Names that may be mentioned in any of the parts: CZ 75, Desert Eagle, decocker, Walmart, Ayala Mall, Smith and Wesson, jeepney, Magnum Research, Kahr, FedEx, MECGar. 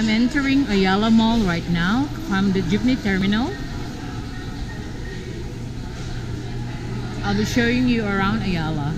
I'm entering Ayala Mall right now from the jeepney terminal. I'll be showing you around Ayala.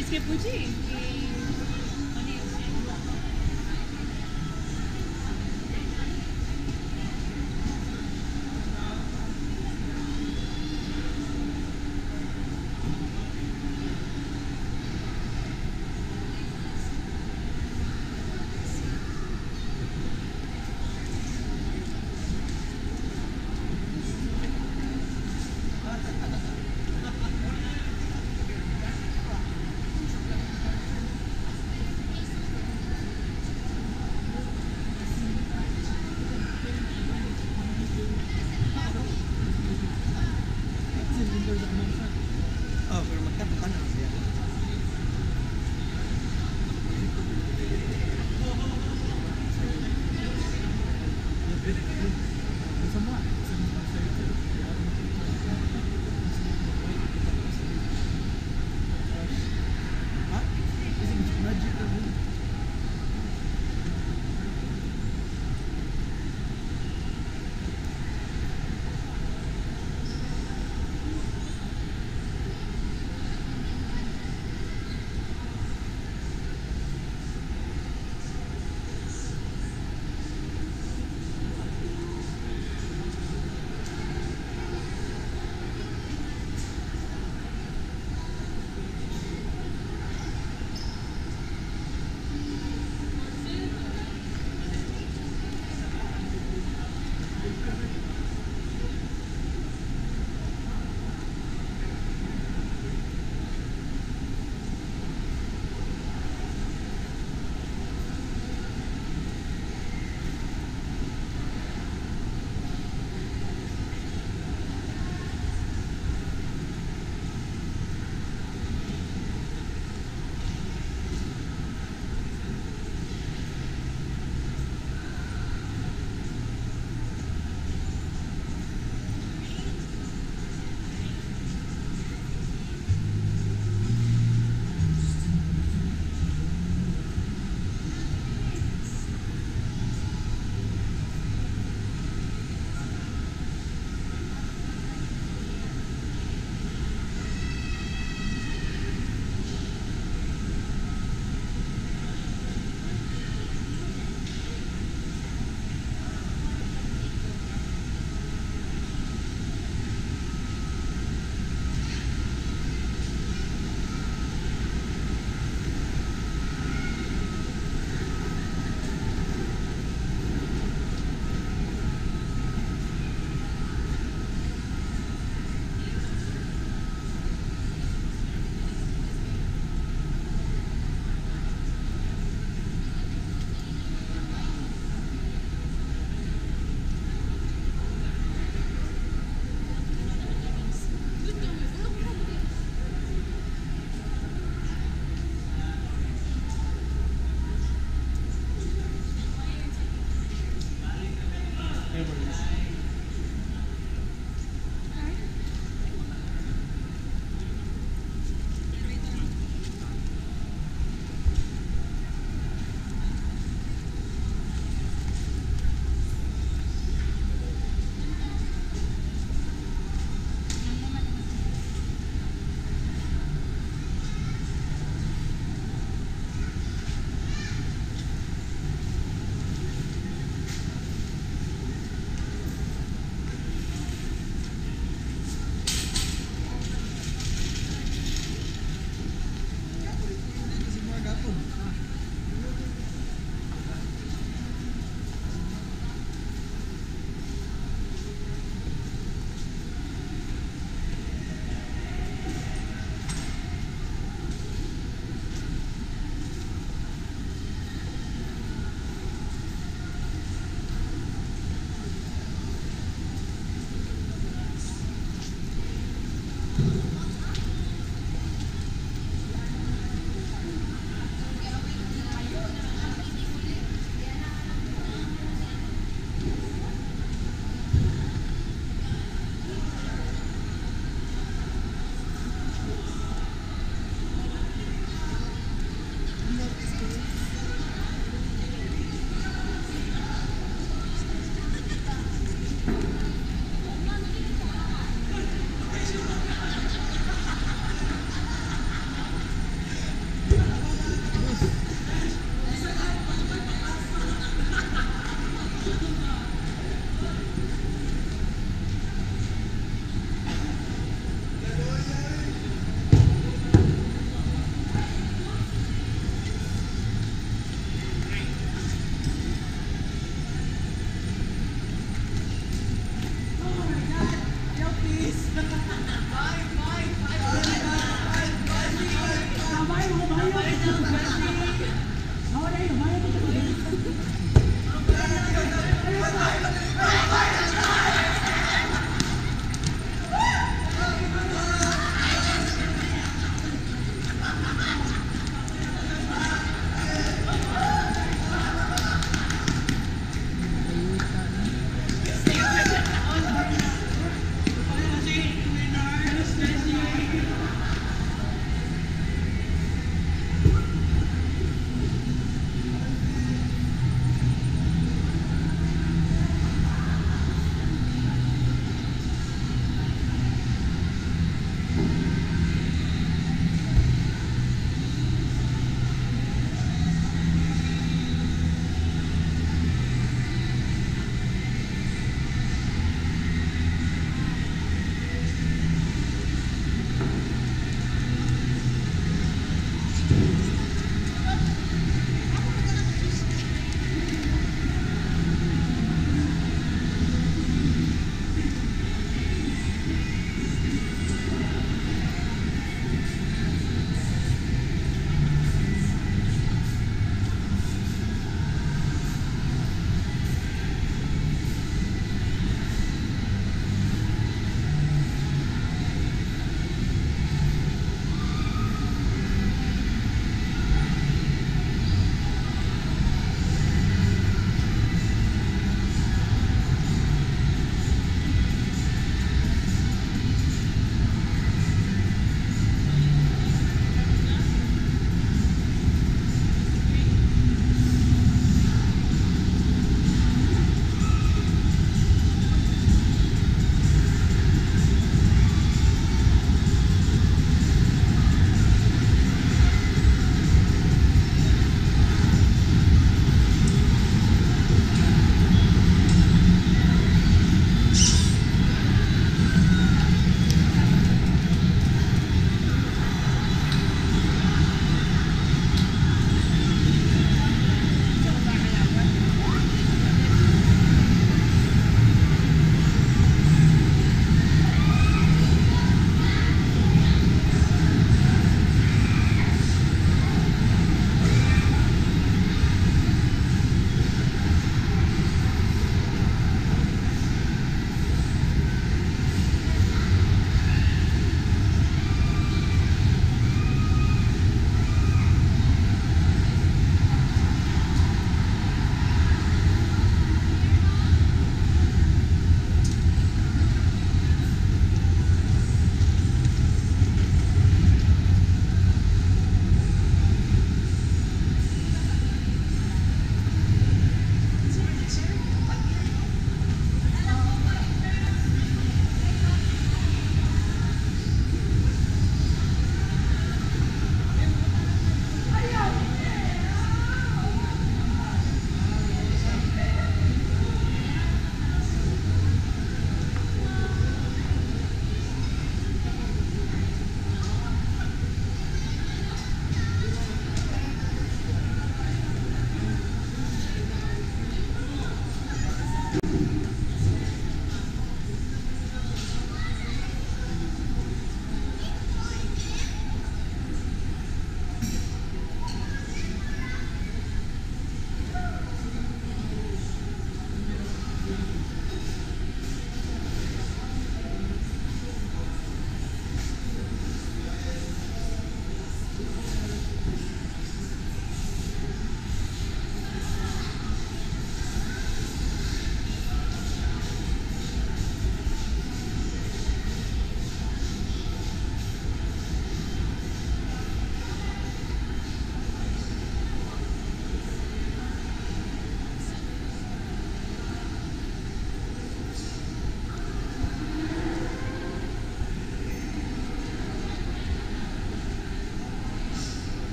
इसके पूछी